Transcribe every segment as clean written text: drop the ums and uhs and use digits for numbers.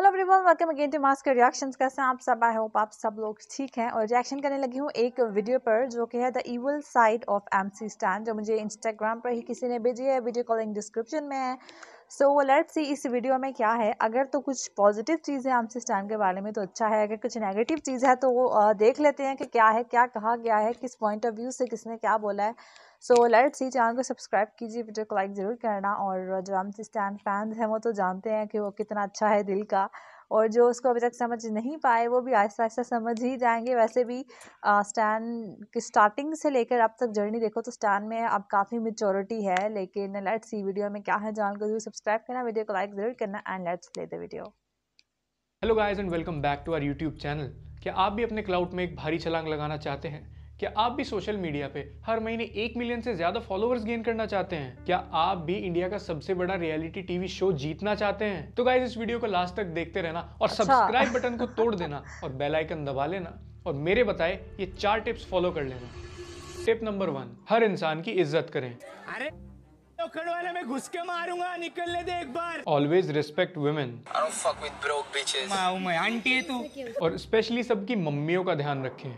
Hello everyone, welcome again to mask girl reactions. कैसे हैं आप सब? आई होप आप सब लोग ठीक हैं। और रिएक्शन करने लगी हूँ एक वीडियो पर जो कि है the evil side of MC Stan, जो मुझे इंस्टाग्राम पर ही किसी ने भेजी है। वीडियो का लिंक डिस्क्रिप्शन में है। सो लेट्स सी इस वीडियो में क्या है। अगर तो कुछ पॉजिटिव चीज़ें एमसी स्टैन के बारे में तो अच्छा है, अगर कुछ नेगेटिव चीज़ है तो वो देख लेते हैं कि क्या है, क्या कहा गया है, किस पॉइंट ऑफ व्यू से किसने क्या बोला है। सो लेट्स सी, चैनल को सब्सक्राइब कीजिए, वीडियो को लाइक ज़रूर करना। और जो एमसी स्टैन फैंस हैं वो तो जानते हैं कि वो कितना अच्छा है दिल का, और जो उसको अभी तक समझ नहीं पाए वो भी आहिस्ता आहिस्ता समझ ही जाएंगे। वैसे भी स्टैन की स्टार्टिंग से लेकर अब तक जर्नी देखो तो स्टैन में अब काफ़ी मेच्योरिटी है। लेकिन लेट्स सी वीडियो में क्या है। चैनल को जरूर सब्सक्राइब करना, वीडियो को लाइक जरूर करना and let's play the video. Hello guys and welcome back to our YouTube channel. क्या आप भी अपने क्लाउड में एक भारी छलांग लगाना चाहते हैं? क्या आप भी सोशल मीडिया पे हर महीने 1 मिलियन से ज्यादा फॉलोअर्स गेन करना चाहते हैं? क्या आप भी इंडिया का सबसे बड़ा रियलिटी टीवी शो जीतना चाहते हैं? तो गाइस इस वीडियो को लास्ट तक देखते रहना और सब्सक्राइब बटन को तोड़ देना और बेल आइकन दबा लेना और मेरे बताए ये 4 टिप्स फॉलो कर लेना। टिप नंबर 1, हर इंसान की इज्जत करें। अरे वाले मैं घुस के मारूंगा, निकलने दे एक बार। Always respect women. I don't fuck with broke bitches. मैं आंटी है तू। और स्पेशली सबकी मम्मियों का ध्यान रखें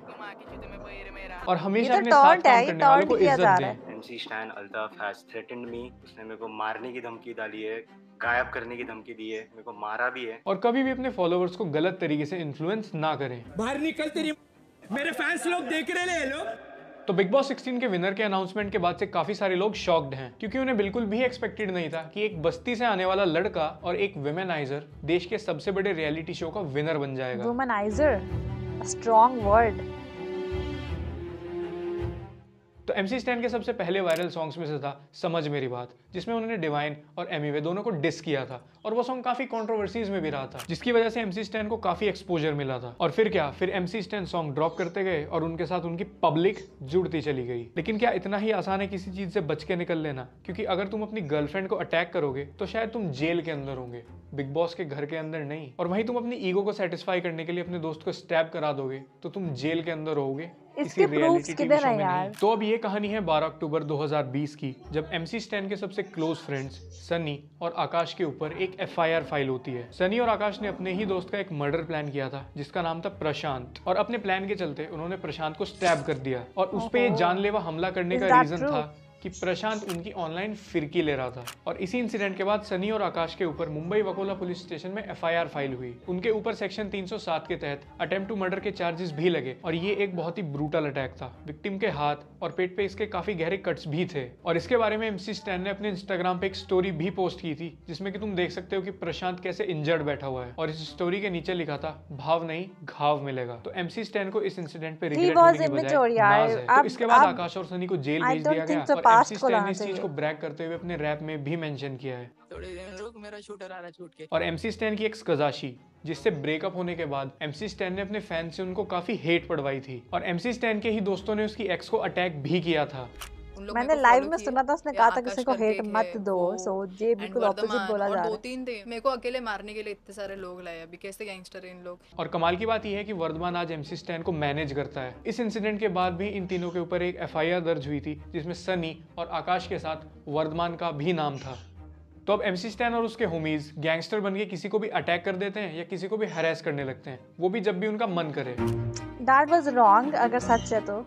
और हमेशा अपने साथ काम करने वालों को इज्जत दें। MC Stan Altaf has threatened me. उसने मेरे को मारने की धमकी डाली है, गायब करने की धमकी दी है, मेरे को मारा भी है। और कभी भी अपने फॉलोअर्स को गलत तरीके से इन्फ्लुएंस ना करें। बाहर निकल, तेरी मेरे फैंस लोग देख रहे हैं लोग। तो बिग बॉस 16 के विनर के अनाउंसमेंट के बाद से काफी सारे लोग शॉक्ड हैं, क्योंकि उन्हें बिल्कुल भी एक्सपेक्टेड नहीं था कि एक बस्ती से आने वाला लड़का और एक वुमेनाइजर देश के सबसे बड़े रियलिटी शो का विनर बन जाएगा। Womaniser, strong word. तो एमसी स्टैन के सबसे पहले वायरल सॉन्ग्स में से था समझ मेरी बात, जिसमें उन्होंने डिवाइन और एमीवे दोनों को डिस किया था और वो सॉन्ग काफी कंट्रोवर्सीज में भी रहा था, जिसकी वजह से एमसी स्टैन को काफी एक्सपोजर मिला था। और फिर क्या, फिर एमसी स्टैन सॉन्ग ड्रॉप करते गए और उनके साथ उनकी पब्लिक जुड़ती चली गई। लेकिन क्या इतना ही आसान है किसी चीज से बच के निकल लेना? क्योंकि अगर तुम अपनी गर्लफ्रेंड को अटैक करोगे तो शायद तुम जेल के अंदर होंगे, बिग बॉस के घर के अंदर नहीं। और वहीं तुम अपनी ईगो को सेटिस्फाई करने के लिए अपने दोस्त को स्टैब करा दोगे तो तुम जेल के अंदर होगे। इसके प्रूफ्स किधर हैं यार? तो अब ये कहानी है 12 अक्टूबर 2020 की, जब एमसी स्टैन के सबसे क्लोज फ्रेंड्स सनी और आकाश के ऊपर एक एफआईआर फाइल होती है। सनी और आकाश ने अपने ही दोस्त का एक मर्डर प्लान किया था जिसका नाम था प्रशांत, और अपने प्लान के चलते उन्होंने प्रशांत को स्टैब कर दिया। और उस पे ये जानलेवा हमला करने का रीजन था कि प्रशांत उनकी ऑनलाइन फिरकी ले रहा था। और इसी इंसिडेंट के बाद सनी और आकाश के ऊपर मुंबई वकोला पुलिस स्टेशन में एफआईआर फाइल हुई। उनके ऊपर सेक्शन 307 के तहत अटेम्प्ट टू मर्डर के चार्जेस भी लगे। और ये एक बहुत ही ब्रूटल अटैक था, विक्टिम के हाथ और पेट पे इसके काफी गहरे कट्स भी थे। और इसके बारे में एमसी स्टैन ने अपने इंस्टाग्राम पे एक स्टोरी भी पोस्ट की थी, जिसमें कि तुम देख सकते हो कि प्रशांत कैसे इंजर्ड बैठा हुआ है। और इस स्टोरी के नीचे लिखा था भाव नहीं घाव मिलेगा। तो एमसी स्टैन को इस इंसिडेंट पे रिग्रेट होने की बजाय इसके बाद आकाश और सनी को जेल भेज दिया गया। एमसी स्टैन ने इस चीज को ब्रैग करते हुए अपने रैप में भी मेंशन किया है। और एमसी स्टैन की एक्स कजाशी, जिससे ब्रेकअप होने के बाद एमसी स्टैन ने अपने फैन से उनको काफी हेट पड़वाई थी। और एमसी स्टैन के ही दोस्तों ने उसकी एक्स को अटैक भी किया था। मैंने लाइव में सुना था, उसने कहा था किसी को हेट मत दो। सो ये बिल्कुल ऑपोजिट बोला जा रहा है। 2-3 थे, मेरे को अकेले मारने के लिए इतने सारे लोग लाए, अभी कैसे गैंगस्टर हैं इन लोग। और कमाल की बात यह है कि वर्धमान आज एमसी स्टैन को मैनेज करता है। इस इंसिडेंट के बाद भी इन तीनों के ऊपर एक एफआईआर दर्ज हुई थी, जिसमें सनी और आकाश के साथ वर्धमान का भी नाम था। तो अब एमसी स्टैन और उसके होमीज गैंगस्टर बन के किसी को भी अटैक कर देते हैं या किसी को भी हैरेस करने लगते हैं, वो भी जब भी उनका मन करे। दैट वाज रॉन्ग, अगर सच है तो।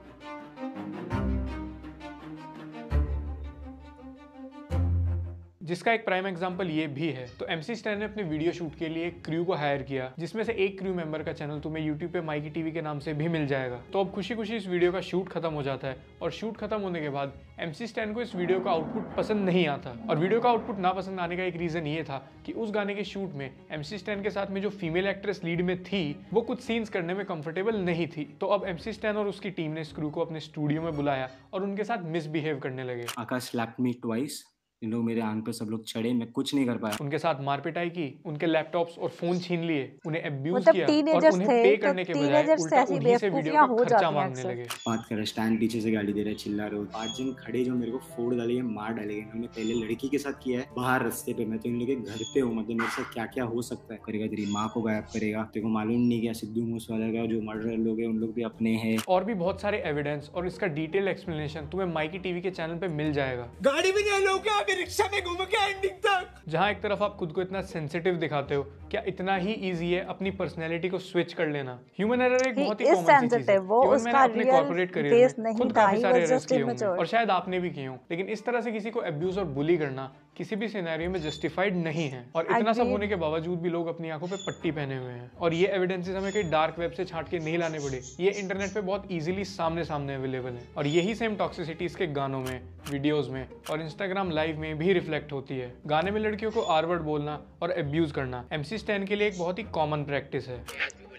जिसका एक प्राइम एग्जांपल ये भी है। तो एमसी स्टैन ने अपने वीडियो शूट के लिए एक क्रू को हायर किया, जिसमें से एक क्रू मेंबर का चैनल तुम्हें यूट्यूब पे माइकी टीवी के नाम से भी मिल जाएगा। तो अब खुशी खुशी इस वीडियो का शूट खत्म हो जाता है। और शूट खत्म होने के बाद एमसी स्टैन को इस वीडियो का आउटपुट पसंद नहीं आता। और वीडियो का आउटपुट ना पसंद आने का एक रीजन ये था कि उस गाने के शूट में एमसी स्टैन के साथ में जो फीमेल एक्ट्रेस लीड में थी वो कुछ सीन्स करने में कंफर्टेबल नहीं थी। तो अब एमसी स्टैन और उसकी टीम ने इस क्रू को अपने स्टूडियो में बुलाया और उनके साथ मिसबिहेव करने लगे। आकाश लैप्ड मी ट्वाइस, इन लोग मेरे आंख पे सब लोग चढ़े, मैं कुछ नहीं कर पाया। उनके साथ मारपिटाई की, उनके लैपटॉप्स और फोन छीन लिए, उन्हें अब्यूज किया और उन्हें पे करने के बजाय उल्टा उन्हीं से वीडियो पर खर्चा मांगने लगे। बात कर रहे स्टैन पीछे से गाड़ी दे रहा है, चिल्ला रहे हो। 5 जन खड़े जो मेरे को फोड़ डाले, मार डाले। उन्होंने पहले लड़की के साथ किया है बाहर रस्ते पे, मैं तो इन लोग के घर पे हूँ, मतलब मेरे साथ क्या क्या हो सकता है। करेगा तेरी माँ को गायब करेगा, तेरे को मालूम नहीं क्या सिद्धू मूसेवाला का जो मर्डर लोग है उन लोग भी अपने है। और भी बहुत सारे एविडेंस और इसका डिटेल एक्सप्लेनेशन तुम्हें माइकी टीवी के चैनल पे मिल जाएगा। गाड़ी भी नहीं लोग अभी रिक्शा में घूम के एंडिंग तक। जहाँ एक तरफ आप खुद को इतना सेंसिटिव दिखाते हो, क्या इतना ही इजी है अपनी पर्सनैलिटी को स्विच कर लेना? ह्यूमन एरर एक बहुत ही कॉमन चीज है। मैंने अपने कॉर्पोरेट करियर में खुद काफी सारे एरर्स किए होंगे और शायद आपने भी किए हो, लेकिन इस तरह से किसी को अब्यूज और बुली करना किसी भी सिनेरियो में जस्टिफाइड नहीं है। और इतना सब होने के बावजूद भी लोग अपनी आंखों पे पट्टी पहने हुए हैं। और ये एविडेंसेस हमें कहीं डार्क वेब से छांट के नहीं लाने पड़े, ये इंटरनेट पे बहुत इजीली सामने सामने अवेलेबल है। और यही सेम टॉक्सिसिटीज के गानों में, वीडियोस में और इंस्टाग्राम लाइव में भी रिफ्लेक्ट होती है। गाने में लड़कियों को आरवर्ड बोलना और अब्यूज करना MC स्टैन के लिए एक बहुत ही कॉमन प्रैक्टिस है।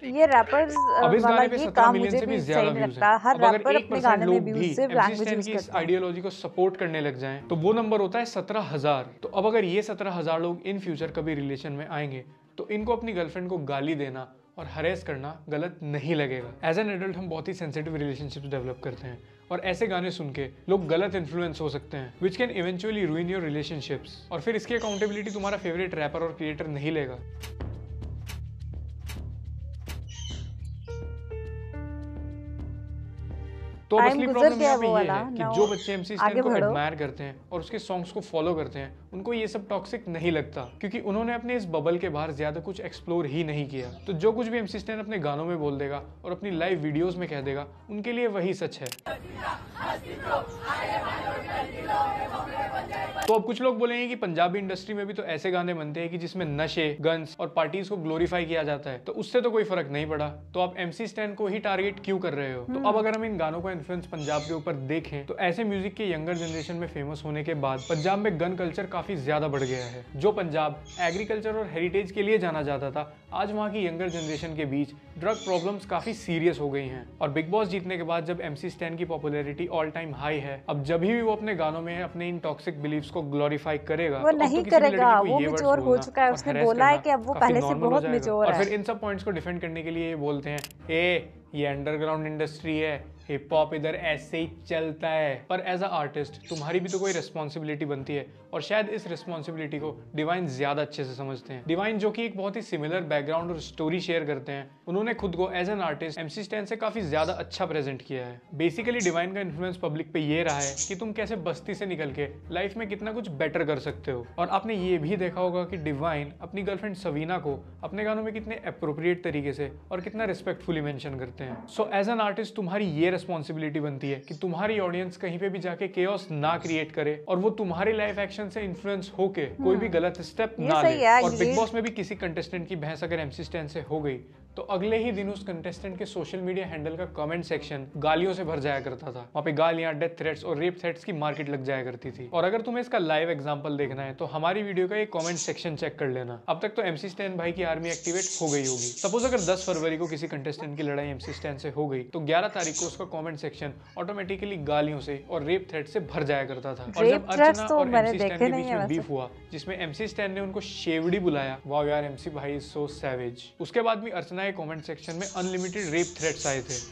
ये रैपर्स वाला भी काम मुझे भी सही लगता है। हर रैपर अपने गाने में अब्यूसिव लैंग्वेज की आइडियोलॉजी को सपोर्ट करने लग जाएं तो वो नंबर होता है 17,000। तो अब अगर ये 17,000 लोग इन फ्यूचर कभी रिलेशन में आएंगे तो इनको अपनी गर्लफ्रेंड को गाली देना और हरेस करना गलत नहीं लगेगा। एज एन एडल्ट हम बहुत ही सेंसिटिव रिलेशनशिप्स डेवलप करते हैं और ऐसे गाने सुन के लोग गलत इन्फ्लुएंस हो सकते हैं, which can eventually ruin your relationships. और फिर इसकी अकाउंटेबिलिटी तुम्हारा फेवरेट रैपर और क्रिएटर नहीं लेगा। तो असली प्रॉब्लम यहाँ पे ये है कि जो बच्चे MC स्टैन को एडमायर करते हैं और उसके सॉन्ग्स को फॉलो करते हैं, उनको ये सब टॉक्सिक नहीं लगता, क्योंकि उन्होंने अपने इस बबल के बाहर ज्यादा कुछ एक्सप्लोर ही नहीं किया। तो जो कुछ भी MC स्टैन अपने गानों में बोल देगा और अपनी लाइव वीडियोस में कह देगा, उनके लिए वही सच है। तो अब कुछ लोग बोलेंगे कि पंजाबी इंडस्ट्री में भी तो ऐसे गाने बनते हैं कि जिसमें नशे, गन्स और पार्टीज को ग्लोरीफाई किया जाता है, तो उससे तो कोई फर्क नहीं पड़ा, तो आप MC स्टैन को ही टारगेट क्यों कर रहे हो? तो अब अगर हम इन गानों को इन्फ्लुएंस पंजाब के ऊपर देखें तो ऐसे म्यूजिक के यंगर जनरेशन में फेमस होने के बाद पंजाब में गन कल्चर काफी ज्यादा बढ़ गया है। जो पंजाब एग्रीकल्चर और हेरिटेज के लिए जाना जाता था, आज वहाँ की यंगर जनरेशन के बीच ड्रग प्रॉब्लम्स काफी सीरियस हो गई हैं। और बिग बॉस जीतने के बाद जब MC स्टैन की पॉपुलैरिटी ऑल टाइम हाई है, अब जब भी वो अपने गानों में अपने इन टॉक्सिक बिलीव्स को ग्लोरीफाई करेगा, वो नहीं करेगा, वो मैच्योर हो चुका है, उसने बोला है कि अब वो पहले से बहुत मैच्योर है। और फिर इन सब पॉइंट्स को डिफेंड करने के लिए बोलते हैं, ए ये अंडरग्राउंड इंडस्ट्री है, हिप हॉप इधर ऐसे ही चलता है। पर एज अ आर्टिस्ट तुम्हारी भी तो कोई रिस्पॉन्सिबिलिटी बनती है, और शायद इस रिस्पॉन्सिबिलिटी को डिवाइन ज्यादा अच्छे से समझते हैं। डिवाइन जो कि एक बहुत ही सिमिलर बैकग्राउंड और स्टोरी शेयर करते हैं, उन्होंने खुद को as an artist MC Stan से काफी ज्यादा अच्छा प्रेजेंट किया है। बेसिकली डिवाइन का इन्फ्लुएंस पब्लिक पे ये रहा है कि तुम कैसे बस्ती से निकल के लाइफ में कितना कुछ बेटर कर सकते हो। और आपने ये भी देखा होगा कि डिवाइन अपनी गर्लफ्रेंड सवीना को अपने गानों में कितने अप्रोप्रिएट तरीके से और कितना रिस्पेक्टफुली मेंशन करते हैं। सो एज एन आर्टिस्ट तुम्हारी ये रिस्पॉन्सिबिलिटी बनती है कि तुम्हारी ऑडियंस कहीं पे भी जाके केओस ना क्रिएट करे और वो तुम्हारे लाइफ एक्शन से इन्फ्लुएंस होके कोई भी गलत स्टेप ना ले। और बिग बॉस में भी किसी कंटेस्टेंट की बहस अगर MC स्टैन से हो गई तो अगले ही दिन उस कंटेस्टेंट के सोशल मीडिया हैंडल का कमेंट सेक्शन गालियों से भर जाया करता था। वहाँ पे गालियाँ, डेथ थ्रेट्स और रेप थ्रेट्स की मार्केट लग जाया करती थी। और अगर तुम्हें इसका लाइव एग्जांपल देखना है तो हमारी वीडियो का ये कमेंट सेक्शन चेक कर लेना। अब तक तो MC स्टैन भाई की आर्मी एक्टिवेट हो गई होगी। सपोज अगर 10 फरवरी को किसी कंटेस्टेंट की लड़ाई MC स्टैन से हो गई तो 11 तारीख को उसका कॉमेंट सेक्शन ऑटोमेटिकली गालियों से और रेप थ्रेट से भर जाया करता था। और जब अर्चना और MC स्टैन के बीच में बीफ हुआ जिसमें MC स्टैन ने उनको शेवड़ी बुलाया, वाह यार MC भाई इज सो सैवेज, उसके बाद भी अर्चना कमेंट सेक्शन में अनलिमिटेड रेप थ्रेट्स आए थे।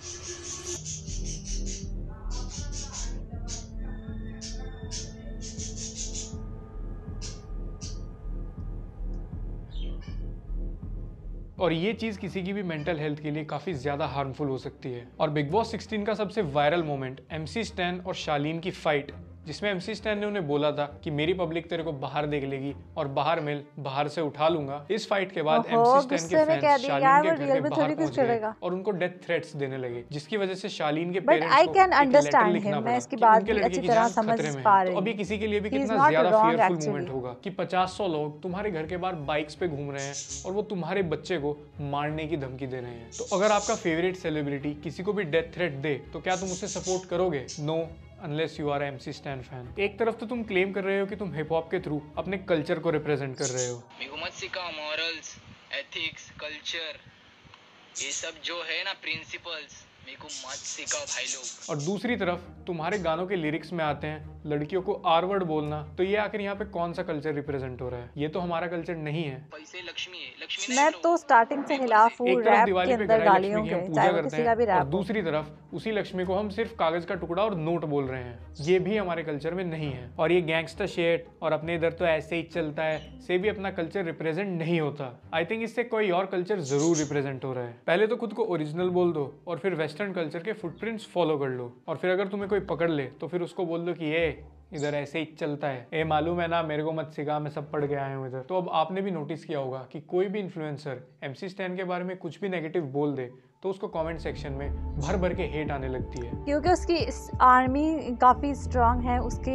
और ये चीज़ किसी की भी मेंटल हेल्थ के लिए काफ़ी ज़्यादा हार्मफुल हो सकती है। और बिग बॉस 16 का सबसे वायरल मोमेंट MC स्टैन और शालीन की फाइट, जिसमें MC स्टैन ने उन्हें बोला था कि मेरी पब्लिक तेरे को बाहर देख लेगी और बाहर मिल, बाहर से उठा लूंगा। इस फाइट के बाद MC स्टैन के फैंस शालीन के घर के बाहर पहुंच गए और उनको डेथ थ्रेट्स देने लगे, जिसकी वजह से शालीन के पेरेंट्स को लेटर लिखना पड़ा कि उनके लड़के की जान खतरे में है। तो अब ये किसी के लिए भी कितना ज्यादा फियरफुल मोमेंट होगा कि 50-100 लोग तुम्हारे घर के बाहर बाइक्स पे घूम रहे हैं और वो तुम्हारे बच्चे को मारने की धमकी दे रहे हैं। तो अगर आपका फेवरेट सेलिब्रिटी किसी को भी डेथ थ्रेट दे तो क्या तुम उसे सपोर्ट करोगे? No, unless you are MC Stan fan. एक तरफ तो तुम क्लेम कर रहे हो कि तुम हिप हॉप के थ्रू अपने कल्चर को रिप्रेजेंट कर रहे हो, मेरे को मत सिखाओ मॉरल्स, एथिक्स, कल्चर, ये सब जो है ना प्रिंसिपल्स, मेरे को मत सिखाओ भाई लोग। और दूसरी तरफ तुम्हारे गानों के लिरिक्स में आते हैं लड़कियों को आरवर्ड बोलना, तो ये आखिर यहाँ पे कौन सा कल्चर रिप्रेजेंट हो रहा है? ये तो हमारा कल्चर नहीं है। पैसे लक्ष्मी है, लक्ष्मी मैं तो स्टार्टिंग से खिलाफ हूँ। दिवाली पे गालियों की हम पूजा करते हैं और दूसरी तरफ उसी लक्ष्मी को हम सिर्फ कागज का टुकड़ा और नोट बोल रहे हैं, ये भी हमारे कल्चर में नहीं है। और ये गैंगस्टर शेट और अपने इधर तो ऐसे ही चलता है से भी अपना कल्चर रिप्रेजेंट नहीं होता। आई थिंक इससे कोई और कल्चर जरूर रिप्रेजेंट हो रहा है। पहले तो खुद को ओरिजिनल बोल दो और फिर वेस्टर्न कल्चर के फुटप्रिंट्स फॉलो कर लो। और फिर अगर तुम्हें कोई पकड़ ले तो फिर उसको बोल दो कि ये इधर ऐसे ही चलता है, ए मालूम है ना, मेरे को मत सिखा, मैं सब पढ़ के आया हूँ इधर। तो अब आपने भी नोटिस किया होगा कि कोई भी इन्फ्लुएंसर MC स्टैन के बारे में कुछ भी नेगेटिव बोल दे तो उसको कमेंट सेक्शन में भर भर के हेट आने लगती है, क्योंकि उसकी आर्मी काफी स्ट्रांग है, उसकी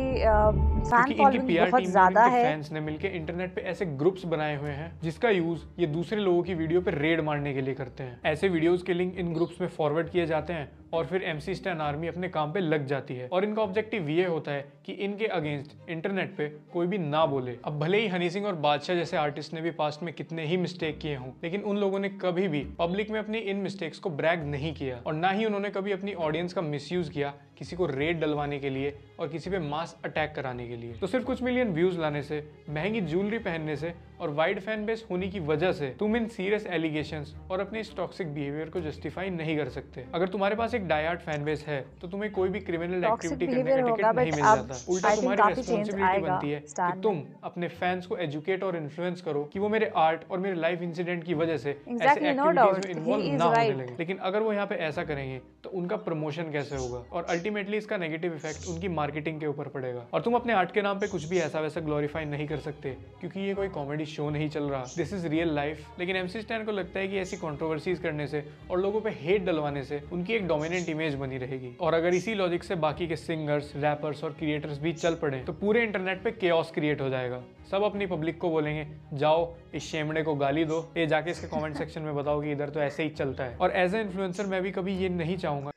फैन फॉलोइंग बहुत ज्यादा है। फैंस ने मिलकर इंटरनेट पे ऐसे ग्रुप्स बनाए हुए हैं जिसका यूज ये दूसरे लोगों की वीडियो पे रेड मारने के लिए करते हैं। ऐसे वीडियोस के लिंक इन ग्रुप्स में फॉरवर्ड किए जाते हैं और फिर MC स्टैन आर्मी अपने काम पे लग जाती है और इनका ऑब्जेक्टिव ये होता है कि इनके अगेंस्ट इंटरनेट पे कोई भी ना बोले। अब भले ही हनी सिंह और बादशाह जैसे आर्टिस्ट ने भी पास्ट में कितने ही मिस्टेक किए हों, लेकिन उन लोगों ने कभी भी पब्लिक में अपनी इन मिस्टेक्स को ब्रैग नहीं किया और ना ही उन्होंने कभी अपनी ऑडियंस का मिसयूज किया किसी को रेड डलवाने के लिए और किसी पे मास अटैक कराने के लिए। तो सिर्फ कुछ मिलियन व्यूज लाने से, महंगी ज्वेलरी पहनने से और वाइड फैन बेस होने की वजह से तुम इन सीरियस एलिगेशंस और अपने इस टॉक्सिक बिहेवियर को जस्टिफाई नहीं कर सकते। अगर तुम्हारे पास एक डायहार्ड फैन बेस है तो तुम्हें कोई भी क्रिमिनल एक्टिविटी करने का टिकट नहीं मिल जाता। उल्टा तुम्हारी रेस्पॉन्सिबिलिटी बनती है कि तुम अपने फैंस को एजुकेट और इन्फ्लुएंस करो कि वो मेरे आर्ट और मेरे लाइफ इंसिडेंट की वजह से ऐसे एक्टिविटीज में इन्वॉल्व ना होने लगे। लेकिन अगर वो यहाँ पे ऐसा करेंगे तो उनका प्रमोशन कैसे होगा और अल्टीमेटली इसका नेगेटिव इफेक्ट उनकी मार्केटिंग के ऊपर पड़ेगा। और तुम अपने आर्ट के नाम पे कुछ भी ऐसा वैसा ग्लोरीफाई नहीं कर सकते क्योंकि ये कोई कॉमेडी शो नहीं चल रहा, दिस इज रियल लाइफ। लेकिन MC स्टैन को लगता है कि ऐसी कंट्रोवर्सीज करने से और लोगों पे हेट डलवाने से उनकी एक डोमिनेंट इमेज बनी रहेगी और अगर इसी लॉजिक से बाकी के सिंगर्स, रैपर्स और क्रिएटर्स भी चल पड़े तो पूरे इंटरनेट पे केओस क्रिएट हो जाएगा। सब अपनी पब्लिक को बोलेंगे जाओ इस शेमड़े को गाली दो, ये जाके इसके कॉमेंट सेक्शन में बताओ कि इधर तो ऐसे ही चलता है। और एज ए इन्फ्लुएंसर मैं भी कभी ये नहीं चाहूंगा।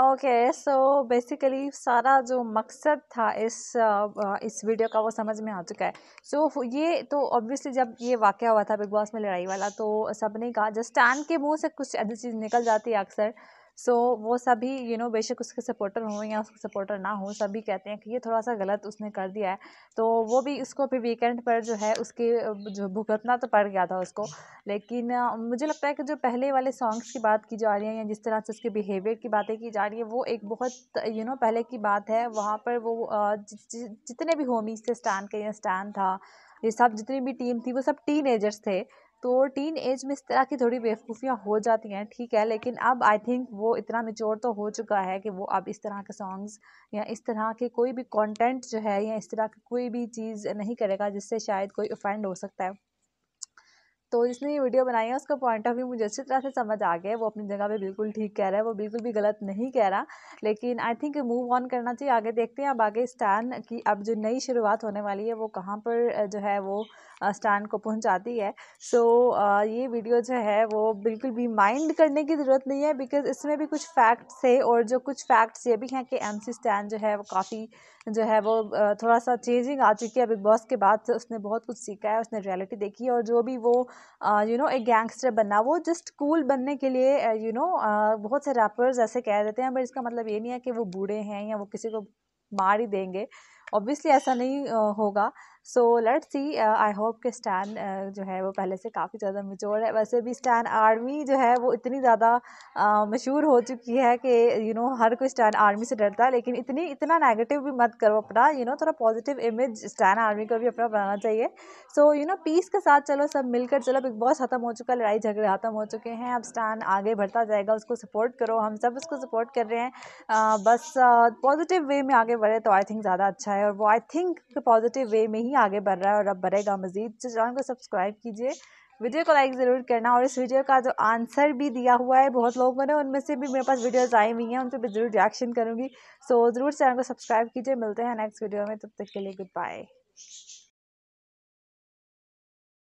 ओके, सो बेसिकली सारा जो मकसद था इस वीडियो का वो समझ में आ चुका है। सो ये तो ऑब्वियसली जब ये वाकया हुआ था बिग बॉस में लड़ाई वाला, तो सबने कहा जस्ट स्टैन के मुंह से कुछ ऐसी चीज़ निकल जाती है अक्सर। सो वो सभी बेशक उसके सपोर्टर हों या उसके सपोर्टर ना हो, सभी कहते हैं कि ये थोड़ा सा गलत उसने कर दिया है। तो वो भी उसको फिर वीकेंड पर जो है उसके जो भुगतना तो पड़ गया था उसको। लेकिन मुझे लगता है कि जो पहले वाले सॉन्ग्स की बात की जा रही है या जिस तरह से उसके बिहेवियर की बातें की जा रही है वो एक बहुत पहले की बात है। वहाँ पर वो जितने भी होमीज थे स्टैन के या स्टैन था, ये सब जितनी भी टीम थी वो सब टीनएजर्स थे। तो टीन एज में इस तरह की थोड़ी बेवकूफ़ियाँ हो जाती हैं, ठीक है, लेकिन अब आई थिंक वो इतना मेच्योर तो हो चुका है कि वो अब इस तरह के सॉन्ग्स या इस तरह के कोई भी कंटेंट जो है या इस तरह की कोई भी चीज़ नहीं करेगा जिससे शायद कोई ऑफेंड हो सकता है। तो जिसने ये वीडियो बनाई है उसका पॉइंट ऑफ व्यू मुझे अच्छी तरह से समझ आ गया है। वो अपनी जगह पे बिल्कुल ठीक कह रहा है, वो बिल्कुल भी गलत नहीं कह रहा, लेकिन आई थिंक मूव ऑन करना चाहिए। आगे देखते हैं अब आगे स्टैन की अब जो नई शुरुआत होने वाली है वो कहाँ पर जो है वो स्टैन को पहुँचाती है। सो ये वीडियो जो है वो बिल्कुल भी माइंड करने की ज़रूरत नहीं है, बिकॉज इसमें भी कुछ फैक्ट्स है और जो कुछ फैक्ट्स ये भी हैं कि MC स्टैन जो है वो काफ़ी जो है वो थोड़ा सा चेंजिंग आ चुकी है बिग बॉस के बाद से। उसने बहुत कुछ सीखा है, उसने रियलिटी देखी है और जो भी वो एक गैंगस्टर बनना, वो जस्ट कूल बनने के लिए बहुत से रैपर्स ऐसे कह देते हैं, बट इसका मतलब ये नहीं है कि वो बूढ़े हैं या वो किसी को मार ही देंगे। ऑब्वियसली ऐसा नहीं होगा। So let's see, I hope कि स्टैन जो है वो पहले से काफ़ी ज़्यादा मैच्योर है। वैसे भी स्टैन आर्मी जो है वो इतनी ज़्यादा मशहूर हो चुकी है कि हर कोई स्टैन आर्मी से डरता है। लेकिन इतना नेगेटिव भी मत करो अपना, थोड़ा पॉजिटिव इमेज स्टैन आर्मी को भी अपना बनाना चाहिए। सो पीस के साथ चलो, सब मिलकर चलो। बिग बॉस ख़त्म हो चुका है, लड़ाई झगड़े ख़त्म हो चुके हैं, अब स्टैन आगे बढ़ता जाएगा, उसको सपोर्ट करो, हम सब उसको सपोर्ट कर रहे हैं। बस पॉजिटिव वे में आगे बढ़े तो आई थिंक ज़्यादा अच्छा है और वो आई थिंक पॉजिटिव वे में ही आगे बढ़ रहा है और अब बढ़ेगा मज़ीद। चैनल को सब्सक्राइब कीजिए, वीडियो को लाइक ज़रूर करना और इस वीडियो का जो आंसर भी दिया हुआ है बहुत लोगों ने, उनमें से भी मेरे पास वीडियोज़ आई हुई हैं, उन पर भी ज़रूर रिएक्शन करूँगी। सो ज़रूर चैनल को सब्सक्राइब कीजिए। मिलते हैं नेक्स्ट वीडियो में, तब तक के लिए गुड बाय।